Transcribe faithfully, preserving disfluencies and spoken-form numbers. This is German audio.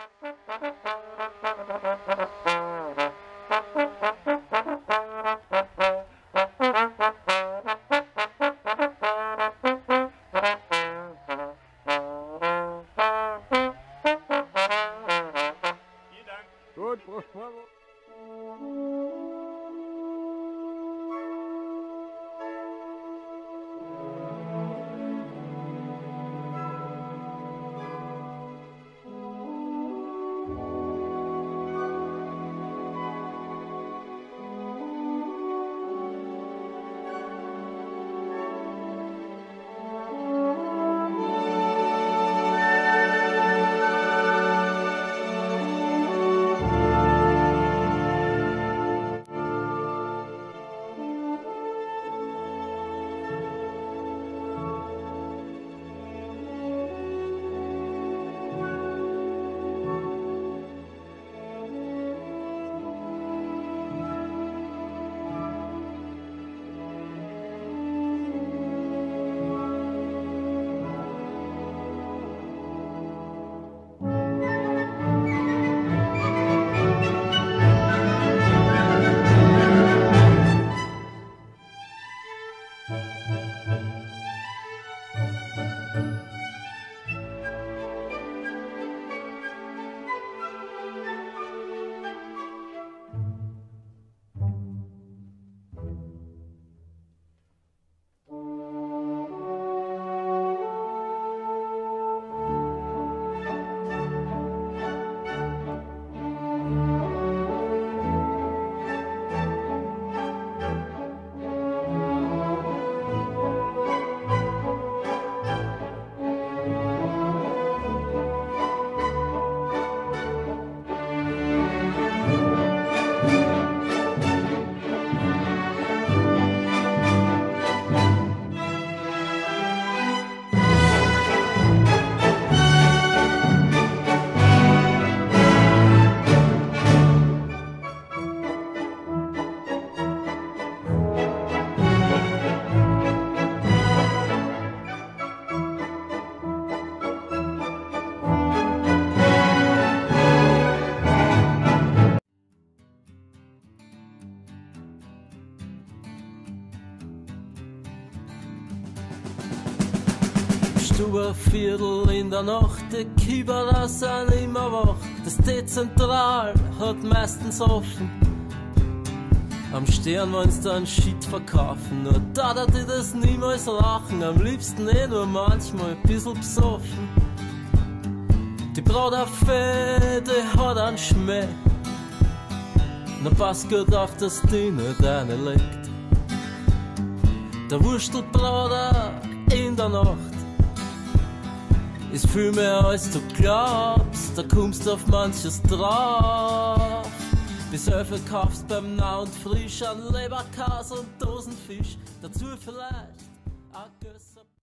Vielen Dank. Gut, Viertel in der Nacht, die Küber lassen immer wach. Das Dezentral hat meistens offen. Am Stern wollen's dann Shit verkaufen, nur da da die das niemals lachen. Am liebsten eh nur manchmal ein bisschen besoffen. Die Brotaffee, die hat einen Schmäh. Na pass gut auf, dass die nicht eine legt. Der Wurstelbroder in der Nacht ist viel mehr als du glaubst, da kommst auf manches drauf. Bis Öffel kaufst beim Nah und Frisch an Leberkas und Dosenfisch, dazu vielleicht